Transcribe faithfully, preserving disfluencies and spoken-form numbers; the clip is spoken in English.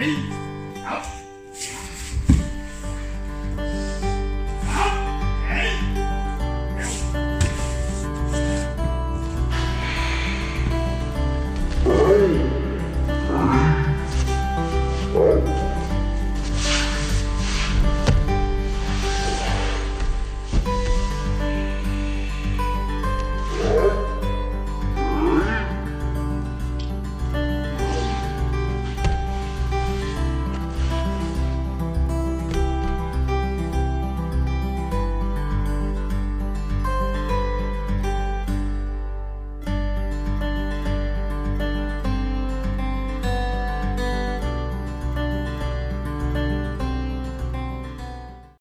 Hey! Out!